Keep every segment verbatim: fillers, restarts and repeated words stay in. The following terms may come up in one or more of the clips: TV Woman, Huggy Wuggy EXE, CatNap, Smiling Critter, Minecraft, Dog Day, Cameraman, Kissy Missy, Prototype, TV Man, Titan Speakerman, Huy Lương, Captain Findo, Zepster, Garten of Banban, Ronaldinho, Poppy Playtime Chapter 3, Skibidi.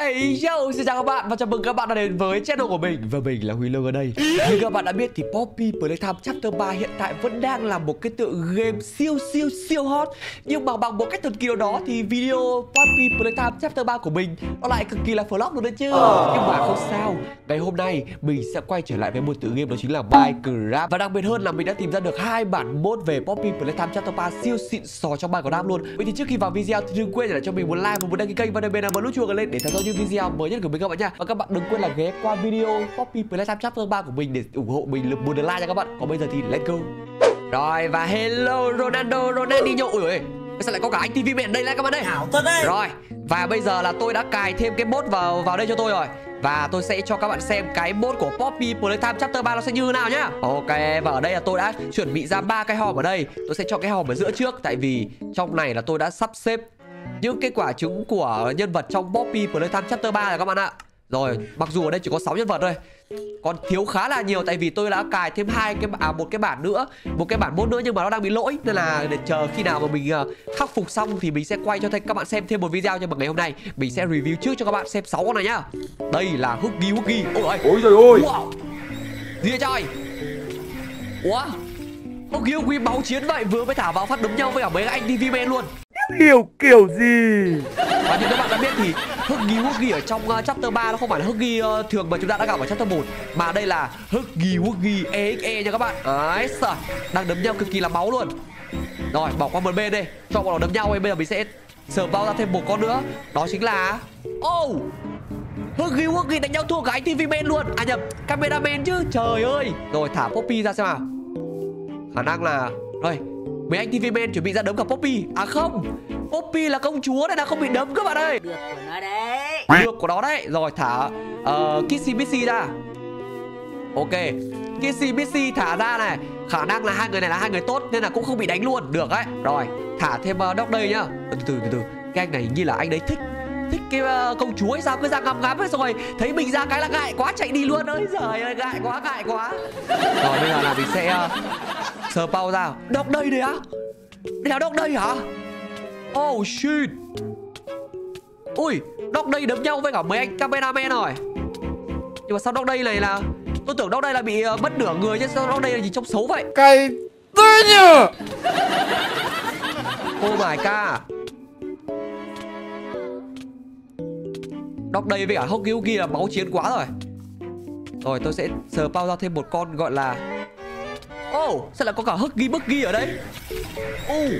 Hey yo, xin chào các bạn và chào mừng các bạn đã đến với channel của mình. Và mình là Huy Lương ở đây. Như các bạn đã biết thì Poppy Playtime Chapter ba hiện tại vẫn đang là một cái tựa game siêu siêu siêu hot. Nhưng mà bằng một cách thần kỳ nào đó thì video Poppy Playtime Chapter ba của mình nó lại cực kỳ là flop luôn đấy chứ. Nhưng mà không sao, ngày hôm nay mình sẽ quay trở lại với một tựa game đó chính là Minecraft. Và đặc biệt hơn là mình đã tìm ra được hai bản mod về Poppy Playtime Chapter ba siêu xịn sò trong Minecraft luôn. Vậy thì trước khi vào video thì đừng quên để cho mình một like và một đăng ký kênh và đặc biệt là một nút chuông lên để theo dõi video mới nhất của mình các bạn nha. Và các bạn đừng quên là ghé qua video Poppy Playtime Chapter ba của mình để ủng hộ mình một lượt like nha các bạn. Còn bây giờ thì let's go. Rồi và hello Ronaldo, Ronaldinho. Ui ôi, sao lại có cả anh ti vi Man đây này các bạn đây. Hảo thật đấy. Rồi và bây giờ là tôi đã cài thêm cái mod vào vào đây cho tôi rồi. Và tôi sẽ cho các bạn xem cái mod của Poppy Playtime Chapter ba nó sẽ như thế nào nhá. Ok, và ở đây là tôi đã chuẩn bị ra ba cái hòm ở đây. Tôi sẽ cho cái hòm ở giữa trước, tại vì trong này là tôi đã sắp xếp những cái quả trứng của nhân vật trong Poppy Playtime Chapter ba rồi các bạn ạ. Rồi, mặc dù ở đây chỉ có sáu nhân vật thôi, còn thiếu khá là nhiều tại vì tôi đã cài thêm hai cái à một cái bản nữa, một cái bản mốt nữa nhưng mà nó đang bị lỗi, nên là để chờ khi nào mà mình uh, khắc phục xong thì mình sẽ quay cho các bạn xem thêm một video. Nhưng mà ngày hôm nay mình sẽ review trước cho các bạn xem sáu con này nhá. Đây là Huggy Wuggy. Ôi ôi trời ơi. Wow. Gì vậy trời? Ủa? Huggy Wuggy máu chiến vậy, vừa mới thả vào phát đấm nhau với cả mấy anh ti vi Man luôn. Kiểu kiểu gì. Và như các bạn đã biết thì Huggy Wuggy ở trong uh, chapter ba nó không phải là Huggy uh, thường mà chúng ta đã gặp ở chapter một, mà đây là Huggy Wuggy e ích e nha các bạn. Đấy, sợ. Đang đấm nhau cực kỳ là máu luôn. Rồi, bỏ qua một bên đi, cho bọn nó đấm nhau ấy. Bây giờ mình sẽ sờ bao ra thêm một con nữa. Đó chính là oh, Huggy Wuggy đánh nhau thua cả anh ti vi Man luôn. À nhầm, Cameraman chứ. Trời ơi. Rồi, thả Poppy ra xem nào. Khả năng là rồi, mấy anh ti vi Man chuẩn bị ra đấm cả Poppy. À không, Poppy là công chúa nên là không bị đấm các bạn ơi. Được của nó đấy. Được của nó đấy. Rồi thả uh, Kissy Missy ra. Ok, Kissy Missy thả ra này. Khả năng là hai người này là hai người tốt nên là cũng không bị đánh luôn. Được đấy. Rồi, thả thêm uh, Dog Day nhá. Từ từ từ từ. Cái anh này hình như là anh đấy thích thích cái uh, công chúa hay sao, cứ ra ngắm ngắm hết rồi thấy mình ra cái là ngại quá chạy đi luôn. Ơi giời ơi, ngại quá ngại quá. Rồi bây giờ là mình sẽ uh, sờ bao ra Dog Day đấy á. Đây là Dog Day hả? Oh shit. Ui, Dog Day đấm nhau với cả mấy anh Cameraman rồi. Nhưng mà sao Dog Day này là, tôi tưởng Dog Day là bị mất nửa người chứ, sao Dog Day là gì trông xấu vậy? Cái tươi nhờ. Oh my god. Dog Day với cả Huggy Wuggy là máu chiến quá rồi. Rồi tôi sẽ sờ bao ra thêm một con gọi là oh, sao lại có cả Huggy Wuggy ở đây? Oh.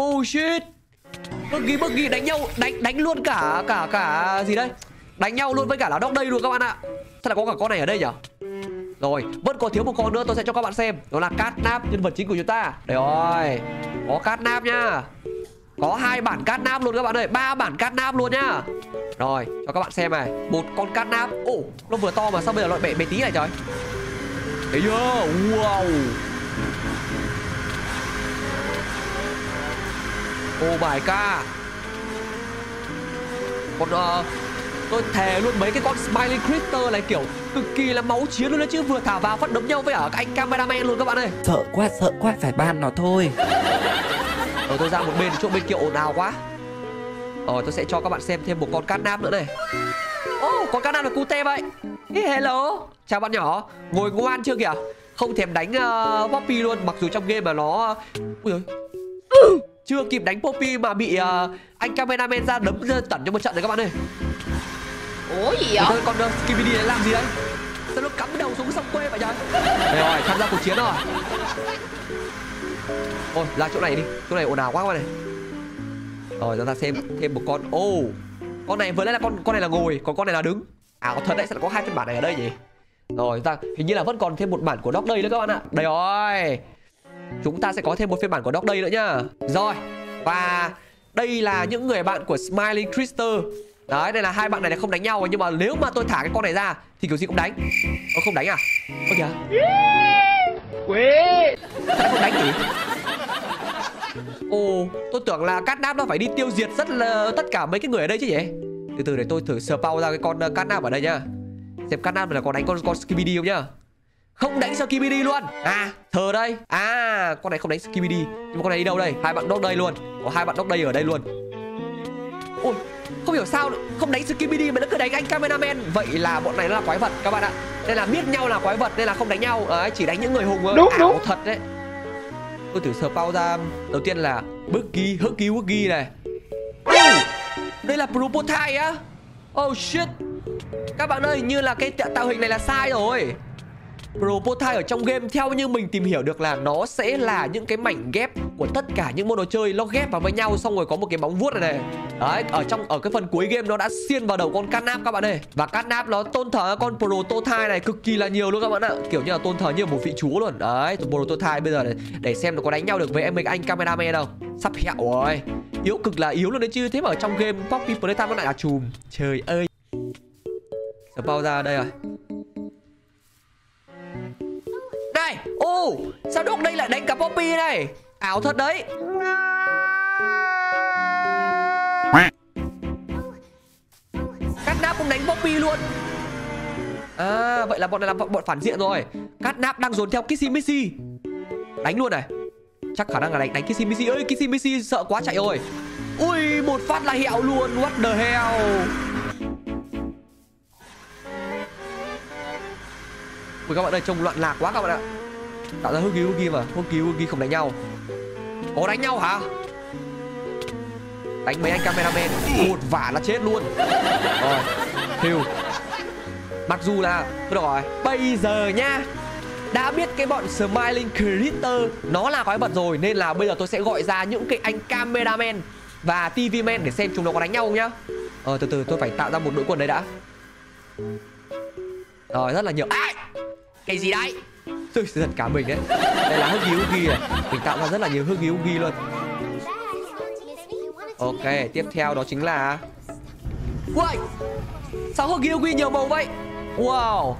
Oh shit. Huggy Wuggy đánh nhau, đánh đánh luôn cả cả cả gì đây? Đánh nhau luôn với cả là Dog Day luôn các bạn ạ. Sao lại có cả con này ở đây nhỉ? Rồi, vẫn còn thiếu một con nữa tôi sẽ cho các bạn xem. Đó là CatNap, nhân vật chính của chúng ta. Đấy rồi. Có CatNap nha. Có hai bản CatNap luôn các bạn ơi, ba bản CatNap luôn nhá. Rồi, cho các bạn xem này, một con CatNap. Ồ, oh, nó vừa to mà sao bây giờ loại bể bé tí này trời. Đấy chưa? Wow. Oh my god. Còn uh, tôi thề luôn mấy cái con Smiling Critter này kiểu cực kỳ là máu chiến luôn đấy chứ, vừa thả vào phát đấm nhau với ở anh Cameraman luôn các bạn ơi. Sợ quá, sợ quá, phải ban nó thôi. Rồi tôi ra một bên, chỗ bên kia ồn ào quá. Rồi tôi sẽ cho các bạn xem thêm một con CatNap nữa này. Ô, oh, con CatNap là cute vậy. Hello, chào bạn nhỏ. Ngồi ngoan chưa kìa, không thèm đánh uh, Poppy luôn. Mặc dù trong game mà nó ui ơi, chưa kịp đánh Poppy mà bị uh, anh Cameraman ra đấm tẩn cho một trận đấy các bạn ơi. Ủa gì vậy? Con uh, Skibidi này làm gì đấy? Sao nó cắm đầu xuống sông quê vậy trời? Rồi, tham gia cuộc chiến rồi. Ôi, ra chỗ này đi, chỗ này ồn ào quá các bạn này. Rồi, chúng ta xem thêm một con. Ô, oh, con này vừa nãy là con con này là ngồi, còn con này là đứng. Ảo thật đấy, sao lại có hai phiên bản này ở đây nhỉ? Rồi, chúng ta hình như là vẫn còn thêm một bản của Dog Day nữa các bạn ạ. Đây rồi, chúng ta sẽ có thêm một phiên bản của Dog Day nữa nhá. Rồi, và đây là những người bạn của Smiling Critter. Đấy, đây là hai bạn này không đánh nhau rồi, nhưng mà nếu mà tôi thả cái con này ra thì kiểu gì cũng đánh. Ô, không đánh à? Ôi kìa. Sao không đánh nhỉ? Ồ, tôi tưởng là CatNap nó phải đi tiêu diệt rất là tất cả mấy cái người ở đây chứ nhỉ? Từ từ để tôi thử spawn ra cái con CatNap ở đây nhá. Xem CatNap là có đánh con con Skibidi không nhá. Không đánh Skibidi luôn. À, thờ đây. À, con này không đánh Skibidi. Nhưng mà con này đi đâu đây? Hai bạn Dog Day luôn. Có hai bạn Dog Day ở đây luôn. Ôi, Không hiểu sao không đánh Skibidi mà nó cứ đánh anh Cameraman. Vậy là bọn này nó là quái vật các bạn ạ. Nên là biết nhau là quái vật nên là không đánh nhau đấy, chỉ đánh những người hùng thôi. Đúng, ảo đúng. Thật đấy. Tôi thử sờ bao ra. Đầu tiên là Huggy Wuggy này. Oh, đây là Prototype á. Oh shit. Các bạn ơi, như là cái tạo hình này là sai rồi. Prototype ở trong game theo như mình tìm hiểu được là nó sẽ là những cái mảnh ghép của tất cả những môn đồ chơi, nó ghép vào với nhau xong rồi có một cái móng vuốt này này. Đấy, ở trong ở cái phần cuối game nó đã xiên vào đầu con CatNap các bạn ơi. Và CatNap nó tôn thờ con Prototype này cực kỳ là nhiều luôn các bạn ạ. Kiểu như là tôn thờ như một vị chúa luôn. Đấy, Prototype bây giờ này, để xem nó có đánh nhau được với em mình anh Cameraman đâu. Sắp hẹo rồi. Yếu cực là yếu luôn đấy chứ. Thế mà ở trong game Poppy Playtime nó lại là chùm. Trời ơi. Sắp bao ra đây rồi. Này, ô, oh, sao Dog Day lại đánh cả Poppy này? Ảo thật đấy. CatNap cũng đánh Poppy luôn. À, vậy là bọn này là bọn phản diện rồi. CatNap đang dồn theo Kissy Missy. Đánh luôn này. Chắc khả năng là đánh đánh Kissy Missy. Ơi, Kissy Missy sợ quá chạy rồi. Ui, một phát là hẹo luôn. What the hell. Ui các bạn ơi, trông loạn lạc quá các bạn ạ. Tạo ra Huggy Wuggy mà. Huggy Wuggy không đánh nhau. Có đánh nhau hả? Đánh mấy anh Cameraman một vả là chết luôn. Rồi, thiêu. Mặc dù là được rồi. Bây giờ nha, đã biết cái bọn Smiling Critter nó là quái vật rồi, nên là bây giờ tôi sẽ gọi ra những cái anh Cameraman và ti vi Man để xem chúng nó có đánh nhau không nhá. Ờ từ từ tôi phải tạo ra một đội quân đấy đã. Rồi rất là nhiều. À! Cái gì đấy? Tôi giật cả mình đấy. Đây là Huggy Wuggy này. Mình tạo ra rất là nhiều Huggy Wuggy luôn. Ok, tiếp theo đó chính là Uầy! Sao Huggy Wuggy nhiều màu vậy? Wow!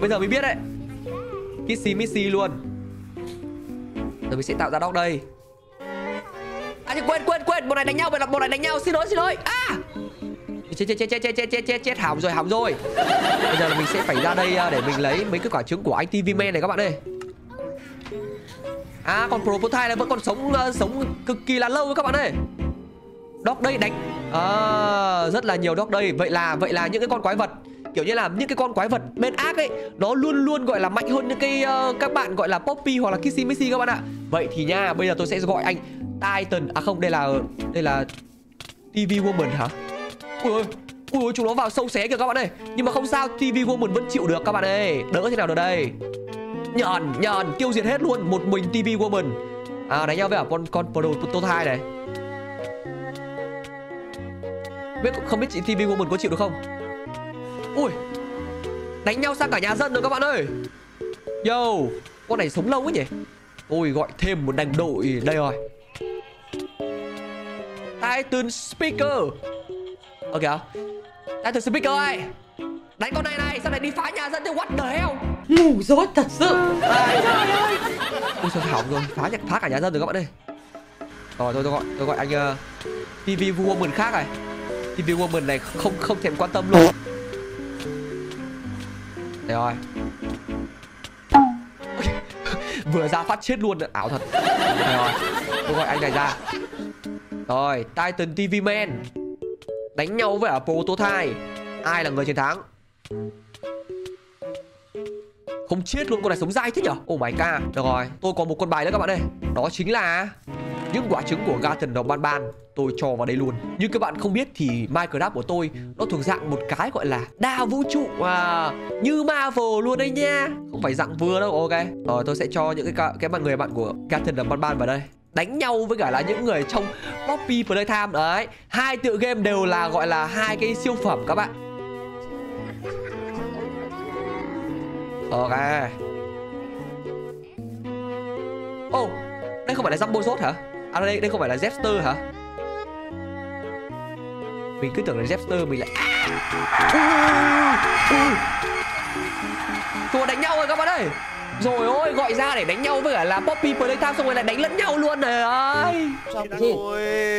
Bây giờ mới biết đấy. Kissy Missy luôn. Rồi mình sẽ tạo ra Dog Day. À quên quên quên, bọn này đánh nhau, bọn này, bọn này đánh nhau, xin lỗi xin lỗi. À! Chết chết chết chết chết chết chết chết hỏng rồi hỏng rồi. Bây giờ là mình sẽ phải ra đây để mình lấy mấy cái quả trứng của anh ti vi Man này các bạn ơi. À còn Prototype này vẫn còn sống uh, sống cực kỳ là lâu các bạn ơi. Dog Day đánh à, rất là nhiều Dog Day. Vậy là vậy là những cái con quái vật kiểu như là những cái con quái vật bên ác ấy, nó luôn luôn gọi là mạnh hơn những cái uh, các bạn gọi là Poppy hoặc là Kissy Missy các bạn ạ. Vậy thì nha, bây giờ tôi sẽ gọi anh Titan. À không, đây là đây là ti vi Woman hả? Ui ôi, ui ôi, chúng nó vào sâu xé kìa các bạn ơi. Nhưng mà không sao, ti vi Woman vẫn chịu được các bạn ơi. Đỡ thế nào được đây. Nhờn, nhờn, tiêu diệt hết luôn. Một mình ti vi Woman. À, đánh nhau với cả con, con Prototype này. Biết, không biết chị ti vi Woman có chịu được không. Ui, đánh nhau sang cả nhà dân rồi các bạn ơi. Yo, con này sống lâu ấy nhỉ. Ôi, gọi thêm một đành đội. Đây rồi, Titan Speaker. Ok hả? Titan Speaker ơi. Đánh con này này, sao lại đi phá nhà dân thế, what the hell. Ngủ dối thật sự. Ai trời ơi. Ôi trời, hỏng rồi, phá nhạc phá cả nhà dân rồi các bạn ơi. Rồi tôi, tôi gọi tôi gọi anh uh, ti vi Woman khác này. ti vi Woman này không không thèm quan tâm luôn. Để rồi. Vừa ra phát chết luôn, ảo thật. Để rồi. Tôi gọi anh này ra. Rồi, Titan ti vi Man đánh nhau với ở Prototype. Ai là người chiến thắng? Không chết luôn, con này sống dai thế nhở. Oh my god. Được rồi, tôi còn một con bài nữa các bạn ơi. Đó chính là những quả trứng của Garten of Banban. Tôi cho vào đây luôn. Như các bạn không biết thì Minecraft của tôi nó thuộc dạng một cái gọi là đa vũ trụ à, như Marvel luôn đấy nha. Không phải dạng vừa đâu. Ok. Rồi tôi sẽ cho những cái cái bạn người bạn của Garten of Banban vào đây. Đánh nhau với cả là những người trong Poppy Playtime đấy. Hai tựa game đều là gọi là hai cái siêu phẩm các bạn. Ok. Ô, oh, đây không phải là Jumbo Zot hả? À đây, đây không phải là Zepster hả? Mình cứ tưởng là Zepster mình lại. Tôi đánh nhau rồi các bạn ơi. Rồi ôi, gọi ra để đánh nhau với cả là Poppy Playtime xong rồi lại đánh lẫn nhau luôn này ơi. Xong gì?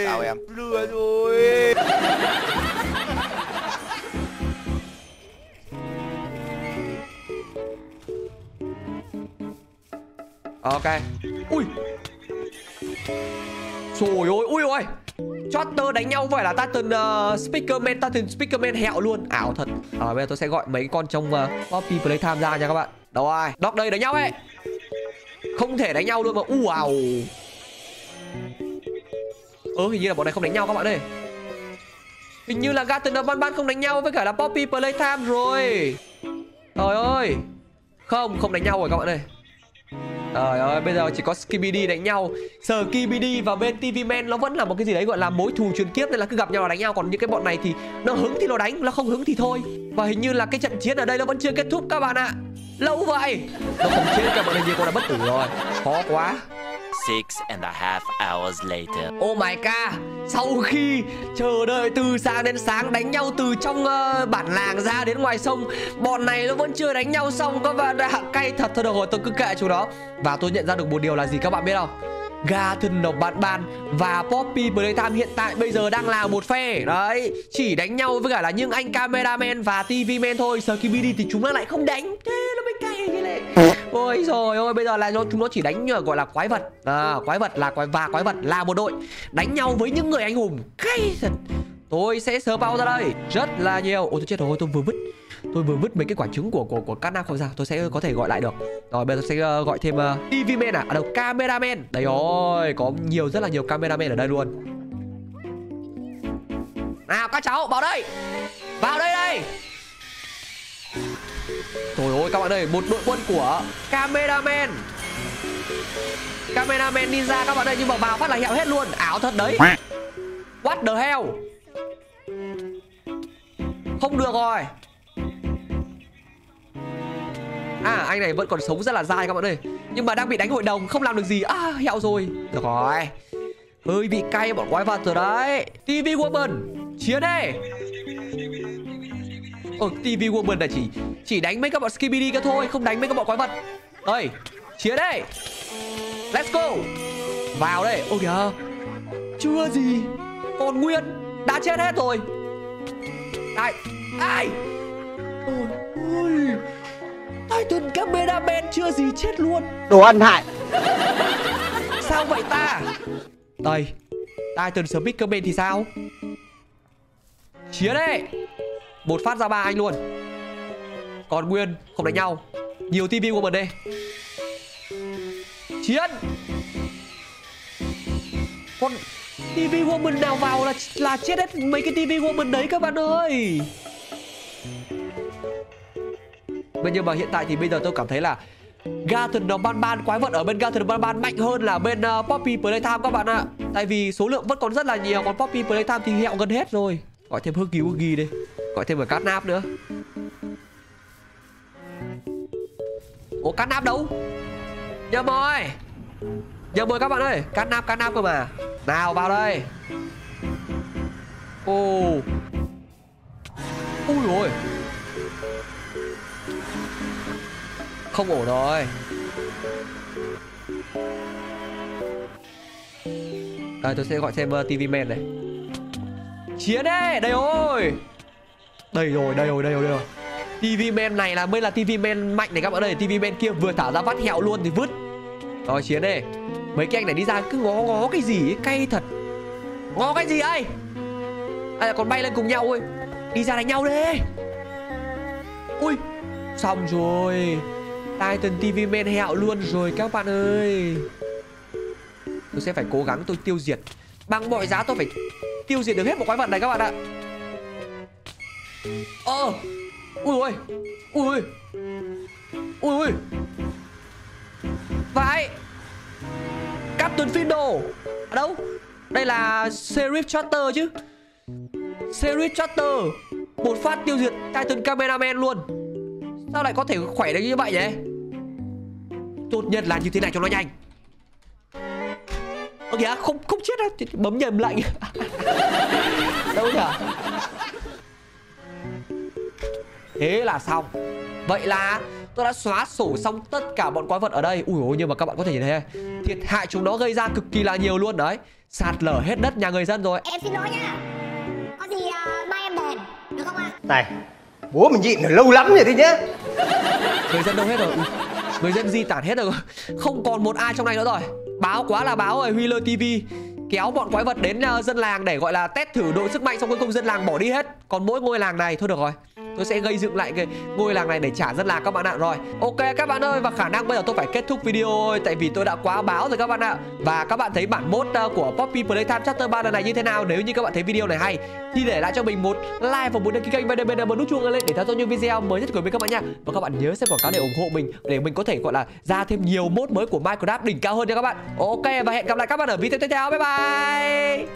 Tao em lừa rồi. Ok. Ui. Trời ơi, ui ôi. Trotter đánh nhau phải là Titan uh, Speakerman, Titan Speakerman hẹo luôn. Ảo thật. À, bây giờ tôi sẽ gọi mấy con trong uh, Poppy Playtime ra nha các bạn. Đâu ai? Dog Day đánh nhau ấy. Không thể đánh nhau luôn mà. Wow. Ơ hình như là bọn này không đánh nhau các bạn ơi. Hình như là Garten of Banban không đánh nhau với cả là Poppy Playtime rồi. Trời ơi. Không, không đánh nhau rồi các bạn ơi. Trời ơi, bây giờ chỉ có Skibidi đánh nhau. Skibidi và bên ti vi Man nó vẫn là một cái gì đấy gọi là mối thù truyền kiếp, nên là cứ gặp nhau là đánh nhau. Còn những cái bọn này thì nó hứng thì nó đánh, nó không hứng thì thôi. Và hình như là cái trận chiến ở đây nó vẫn chưa kết thúc các bạn ạ. Lâu vậy. Nó không chết cho bọn này như con đã bất tử rồi. Khó quá. Six and a half hours later. Oh my god. Sau khi chờ đợi từ sáng đến sáng, đánh nhau từ trong uh, bản làng ra đến ngoài sông, bọn này nó vẫn chưa đánh nhau xong các bạn ạ. Cay thật. Thôi được rồi, tôi cứ kệ chúng nó. Và tôi nhận ra được một điều là gì các bạn biết không? Garten of Banban và Poppy Playtime hiện tại bây giờ đang là một phe. Đấy, chỉ đánh nhau với cả là những anh Cameraman và ti vi Man thôi. Skibidi thì chúng nó lại không đánh. Thế nó mới cay như này. Ôi rồi ôi, bây giờ là chúng nó chỉ đánh như gọi là quái vật. À, quái vật là quái và quái vật là một đội đánh nhau với những người anh hùng. Cay thật. Tôi sẽ sờ bao ra đây rất là nhiều. Ôi tôi chết rồi, tôi vừa vứt tôi vừa vứt mấy cái quả trứng của của của CatNap không ra. Tôi sẽ có thể gọi lại được. Rồi bây giờ tôi sẽ uh, gọi thêm uh, ti vi Man à, à đâu, Cameraman. Đấy rồi, có nhiều rất là nhiều Cameraman ở đây luôn. Nào các cháu vào đây, vào đây đây. Trời ơi các bạn ơi, một đội quân của Cameraman. Cameraman đi ra các bạn ơi, nhưng mà vào phát là hẹo hết luôn. Ảo thật đấy. What the hell. Không được rồi. À anh này vẫn còn sống rất là dai các bạn ơi. Nhưng mà đang bị đánh hội đồng, không làm được gì. À hẹo rồi. Được rồi. Hơi bị cay bọn quái vật rồi đấy. ti vi Woman chiến đây. Ờ ti vi Woman là chỉ Chỉ đánh mấy các bọn Skibidi kia thôi, không đánh mấy các bọn quái vật. Ơi chiến đây. Let's go. Vào đây. Ôi kìa. Chưa gì còn nguyên đã chết hết rồi. Ai ai. Ôi ôi, Titan Cameraman chưa gì chết luôn. Đồ ăn hại. Sao vậy ta. Đây Titan Speakerman thì sao. Chiến đấy. Một phát ra ba anh luôn. Còn nguyên không đánh nhau. Nhiều ti vi của mình đây. Chiến. Con ti vi Woman nào vào là là chết hết mấy cái ti vi Woman đấy các bạn ơi. Nhưng mà hiện tại thì bây giờ tôi cảm thấy là Garten of Banban, quái vật ở bên Garten of Banban mạnh hơn là bên uh, Poppy Playtime các bạn ạ. Tại vì số lượng vẫn còn rất là nhiều, còn Poppy Playtime thì hẹo gần hết rồi. Gọi thêm Huggy Wuggy đây. Gọi thêm cả CatNap nữa. Ủa CatNap đâu? Nhầm rồi. Nhầm rồi các bạn ơi. CatNap, CatNap cơ mà. Nào vào đây. Ô. Ôi rồi. Không ổn rồi. Đây tôi sẽ gọi thêm uh, ti vi Man này. Chiến đấy. Đây ôi. Đây rồi, đây rồi, đây rồi, đây rồi. ti vi Man này là mới là ti vi Man mạnh này các bạn ơi. ti vi Man kia vừa thả ra vắt hẹo luôn thì vứt. Rồi chiến đây. Mấy cái anh này đi ra cứ ngó ngó cái gì ấy, cay thật. Ngó cái gì ấy. À còn bay lên cùng nhau ơi. Đi ra đánh nhau đi. Ui. Xong rồi. Titan ti vi Man hẹo luôn rồi các bạn ơi. Tôi sẽ phải cố gắng tôi tiêu diệt. Bằng mọi giá tôi phải tiêu diệt được hết một quái vật này các bạn ạ. Ờ. Ui ôi. Ui ôi. Ui ôi. Vãi. Captain Findo. Ở đâu? Đây là Sheriff Trotter chứ. Sheriff Trotter một phát tiêu diệt Titan Cameraman luôn. Sao lại có thể khỏe được như vậy nhỉ? Tốt nhất là như thế này cho nó nhanh. Ơ kìa, không không chết đâu, bấm nhầm lệnh. Đâu nhỉ? Thế là xong. Vậy là tôi đã xóa sổ xong tất cả bọn quái vật ở đây. Ui ôi, nhưng mà các bạn có thể nhìn thấy thiệt hại chúng nó gây ra cực kỳ là nhiều luôn đấy. Sạt lở hết đất nhà người dân rồi. Em xin lỗi nha. Có gì uh, mai em đền được không ạ? Này, bố mình nhịn lâu lắm rồi đấy nhá. Người dân đâu hết rồi. Ui, người dân di tản hết rồi. Không còn một ai trong này nữa rồi. Báo quá là báo rồi. Wheeler ti vi kéo bọn quái vật đến uh, dân làng để gọi là test thử độ sức mạnh, xong cuối cùng dân làng bỏ đi hết. Còn mỗi ngôi làng này thôi, được rồi, tôi sẽ gây dựng lại cái ngôi làng này để trả dân làng các bạn ạ. Rồi, ok các bạn ơi, và khả năng bây giờ tôi phải kết thúc video thôi, tại vì tôi đã quá báo rồi các bạn ạ. Và các bạn thấy bản mod của Poppy Playtime Chapter ba lần này như thế nào? Nếu như các bạn thấy video này hay thì để lại cho mình một like và một đăng ký kênh và đặc biệt là một nút chuông lên để theo dõi những video mới nhất của mình các bạn nha. Và các bạn nhớ xem quảng cáo để ủng hộ mình để mình có thể gọi là ra thêm nhiều mod mới của Minecraft đỉnh cao hơn nha các bạn. Ok, và hẹn gặp lại các bạn ở video tiếp theo. Bye bye.